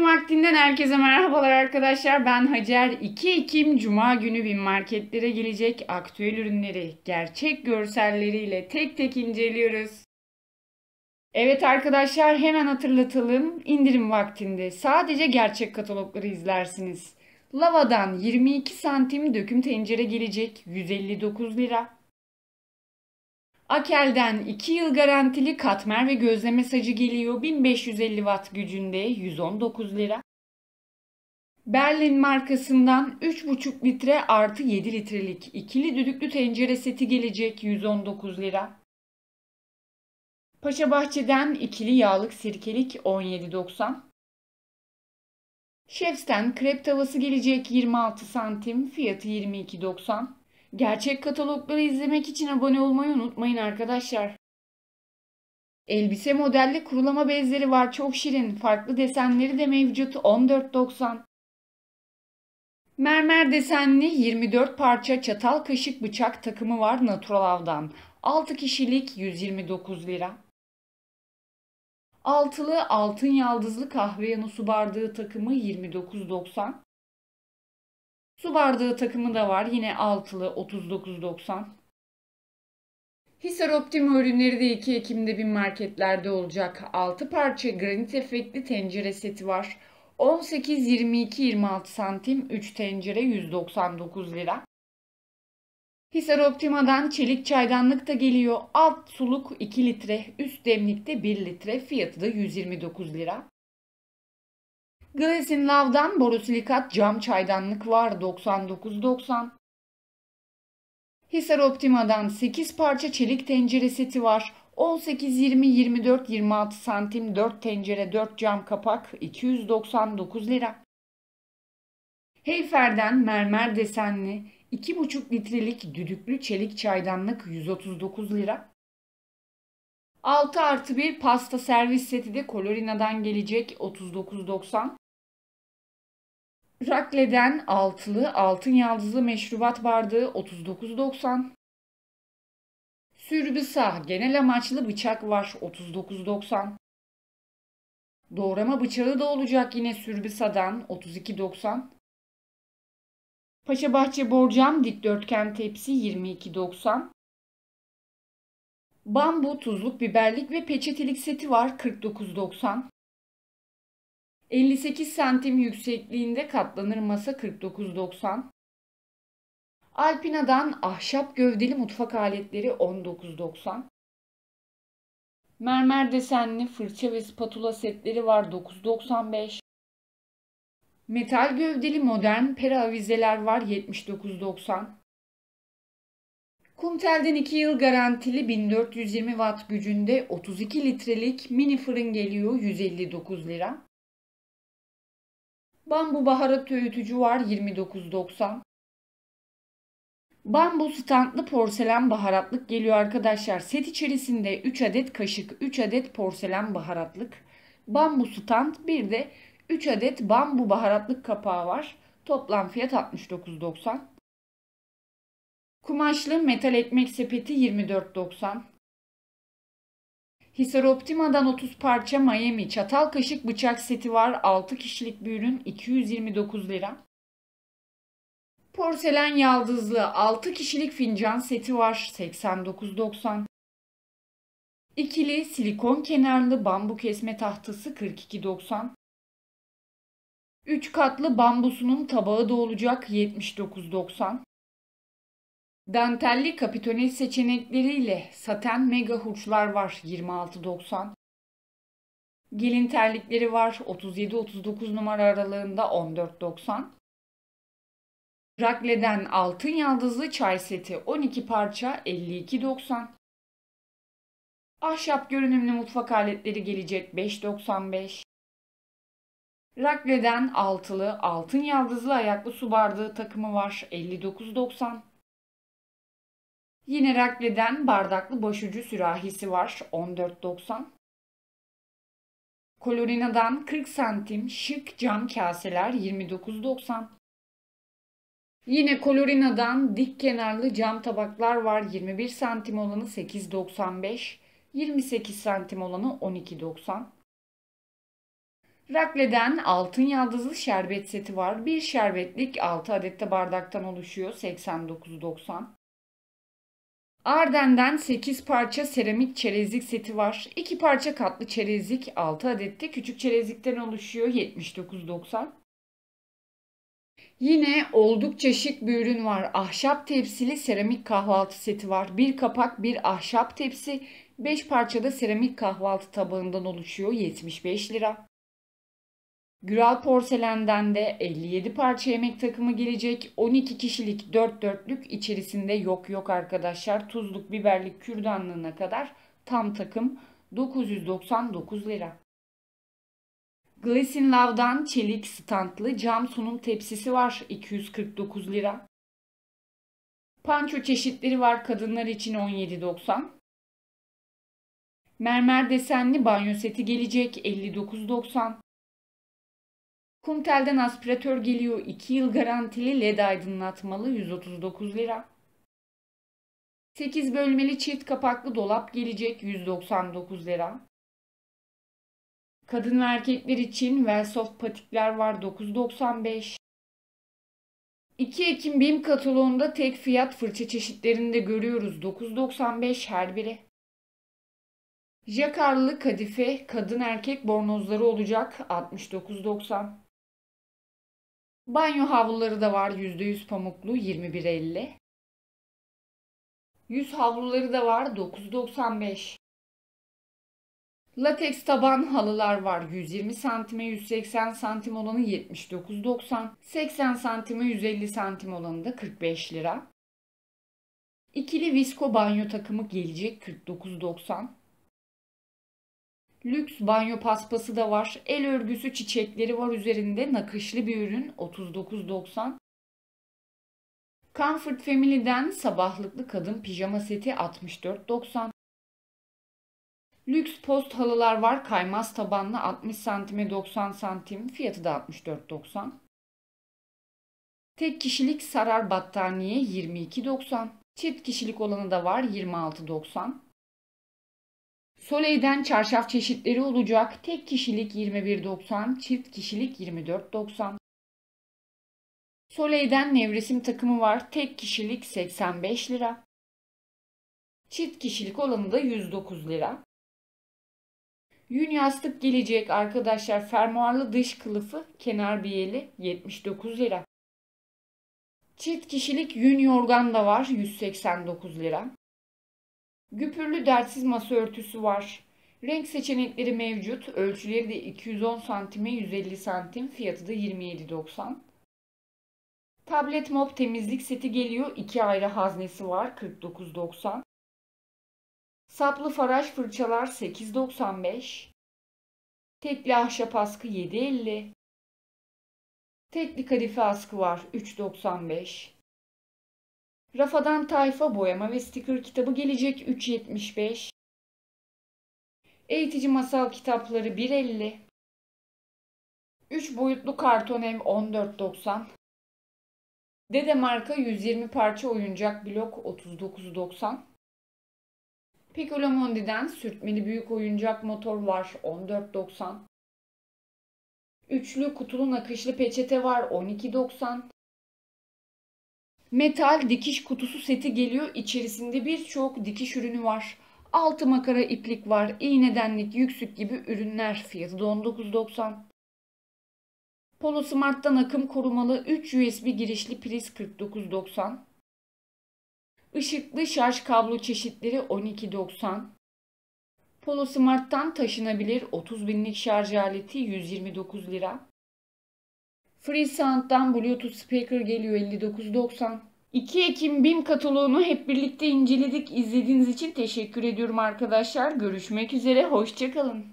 İndirim vaktinden herkese merhabalar arkadaşlar. Ben Hacer. 2 Ekim Cuma günü Bim marketlere gelecek aktüel ürünleri gerçek görselleriyle tek tek inceliyoruz. Evet arkadaşlar, hemen hatırlatalım. İndirim vaktinde sadece gerçek katalogları izlersiniz. Lavadan 22 santim döküm tencere gelecek 159 lira. Akel'den 2 yıl garantili katmer ve gözleme sacı geliyor 1550 watt gücünde 119 lira. Berlin markasından 3,5 litre artı 7 litrelik ikili düdüklü tencere seti gelecek 119 lira. Paşabahçe'den ikili yağlık sirkelik 17,90. Şef'ten krep tavası gelecek 26 santim, fiyatı 22,90. Gerçek katalogları izlemek için abone olmayı unutmayın arkadaşlar. Elbise modelli kurulama bezleri var, çok şirin. Farklı desenleri de mevcut, 14,90. Mermer desenli 24 parça çatal kaşık bıçak takımı var Naturalav'dan. 6 kişilik 129 lira. Altılı altın yaldızlı kahve yanı su bardağı takımı 29,90. Su bardağı takımı da var. Yine altılı 39,90. Hisar Optima ürünleri de 2 Ekim'de Bim marketlerde olacak. 6 parça granit efektli tencere seti var. 18, 22, 26 santim 3 tencere 199 lira. Hisar Optima'dan çelik çaydanlık da geliyor. Alt suluk 2 litre, üst demlikte 1 litre, fiyatı da 129 lira. Glisinlove'dan borosilikat cam çaydanlık var 99,90. Hisar Optima'dan 8 parça çelik tencere seti var. 18, 20, 24, 26 santim 4 tencere 4 cam kapak 299 lira. Heyfer'den mermer desenli 2,5 litrelik düdüklü çelik çaydanlık 139 lira. 6+1 pasta servis seti de Kolorina'dan gelecek 39,90. Rakle'den altılı altın yaldızlı meşrubat bardağı 39,90. Sürbısa genel amaçlı bıçak var 39,90. Doğrama bıçağı da olacak yine Sürbısa'dan 32,90. Paşabahçe borcam dikdörtgen tepsi 22,90. Bambu tuzluk biberlik ve peçetelik seti var 49,90. 58 santim yüksekliğinde katlanır masa 49,90. Alpina'dan ahşap gövdeli mutfak aletleri 19,90. Mermer desenli fırça ve spatula setleri var 9,95. Metal gövdeli modern pera avizeler var 79,90. Kumtel'den 2 yıl garantili 1420 watt gücünde 32 litrelik mini fırın geliyor 159 lira. Bambu baharat öğütücü var 29,90. Bambu standlı porselen baharatlık geliyor arkadaşlar. Set içerisinde 3 adet kaşık, 3 adet porselen baharatlık, bambu stand, bir de 3 adet bambu baharatlık kapağı var. Toplam fiyat 69,90. Kumaşlı metal ekmek sepeti 24,90. Hisar Optima'dan 30 parça Miami çatal kaşık bıçak seti var. 6 kişilik bir ürün 229 lira. Porselen yaldızlı 6 kişilik fincan seti var 89,90. İkili silikon kenarlı bambu kesme tahtası 42,90. 3 katlı bambusunun tabağı da olacak 79,90. Dantelli kapitone seçenekleriyle saten mega hurçlar var 26,90. Gelin terlikleri var 37-39 numara aralığında 14,90. Rakle'den altın yaldızlı çay seti 12 parça 52,90. Ahşap görünümlü mutfak aletleri gelecek 5,95. Rakle'den altılı altın yaldızlı ayaklı su bardağı takımı var 59,90. Yine Rakle'den bardaklı başucu sürahisi var 14,90. Kolorina'dan 40 santim şık cam kaseler 29,90. Yine Kolorina'dan dik kenarlı cam tabaklar var 21 santim olanı 8,95, 28 santim olanı 12,90. Rakle'den altın yaldızlı şerbet seti var. Bir şerbetlik 6 adet de bardaktan oluşuyor. 89,90. Arden'den 8 parça seramik çerezlik seti var. 2 parça katlı çerezlik 6 adet de küçük çerezlikten oluşuyor. 79,90. Yine oldukça şık bir ürün var. Ahşap tepsili seramik kahvaltı seti var. Bir kapak bir ahşap tepsi. 5 parçada seramik kahvaltı tabağından oluşuyor. 75 lira. Güral Porselen'den de 57 parça yemek takımı gelecek. 12 kişilik 4 dörtlük içerisinde yok arkadaşlar. Tuzluk, biberlik, kürdanlığına kadar tam takım 999 lira. Glisinlove'dan çelik standlı cam sunum tepsisi var. 249 lira. Panço çeşitleri var. Kadınlar için 17,90. Mermer desenli banyo seti gelecek 59,90. Kumtel'den aspiratör geliyor. 2 yıl garantili led aydınlatmalı 139 lira. 8 bölmeli çift kapaklı dolap gelecek 199 lira. Kadın ve erkekler için Velsoft patikler var 9,95. 2 Ekim Bim kataloğunda tek fiyat fırça çeşitlerinde görüyoruz 9,95 her biri. Jakarlı kadife kadın erkek bornozları olacak 69,90. Banyo havluları da var %100 pamuklu 21,50. Yüz havluları da var 9,95. Lateks taban halılar var 120 santime 180 santim olanı 79,90. 80 santime 150 santim olanı da 45 lira. İkili visko banyo takımı gelecek 49,90. Lüks banyo paspası da var. El örgüsü çiçekleri var üzerinde. Nakışlı bir ürün 39,90. Comfort Family'den sabahlıklı kadın pijama seti 64,90. Lüks post halılar var. Kaymaz tabanlı 60 santime 90 santim. Fiyatı da 64,90. Tek kişilik sarar battaniye 22,90. Çift kişilik olanı da var 26,90. Soleil'den çarşaf çeşitleri olacak. Tek kişilik 21,90, çift kişilik 24,90. Soleil'den nevresim takımı var. Tek kişilik 85 lira. Çift kişilik olanı da 109 lira. Yün yastık gelecek arkadaşlar. Fermuarlı dış kılıfı, kenar biyeli 79 lira. Çift kişilik yün yorgan da var 189 lira. Güpürlü dertsiz masa örtüsü var. Renk seçenekleri mevcut. Ölçüleri de 210 santime 150 santim. Fiyatı da 27,90. Tablet mop temizlik seti geliyor. 2 ayrı haznesi var. 49,90. Saplı faraj fırçalar 8,95. Tekli ahşap askı 7,50. Tekli kadife askı var 3,95. Rafadan tayfa boyama ve sticker kitabı gelecek 3,75. Eğitici masal kitapları 1,50. 3 boyutlu karton ev 14,90. Dede marka 120 parça oyuncak blok 39,90. Piccolomondi'den sürtmeli büyük oyuncak motor var 14,90. Üçlü kutulu nakışlı peçete var 12,90. Metal dikiş kutusu seti geliyor. İçerisinde birçok dikiş ürünü var. 6 makara iplik var. İğnedenlik, yüksük gibi ürünler. Fiyatı da 19,90. PoloSmart'tan akım korumalı 3 USB girişli priz 49,90. Işıklı şarj kablo çeşitleri 12,90. PoloSmart'tan taşınabilir 30 binlik şarj aleti 129 lira. Free Sound'dan Bluetooth speaker geliyor 59,90. 2 Ekim BİM kataloğunu hep birlikte inceledik. İzlediğiniz için teşekkür ediyorum arkadaşlar. Görüşmek üzere, hoşça kalın.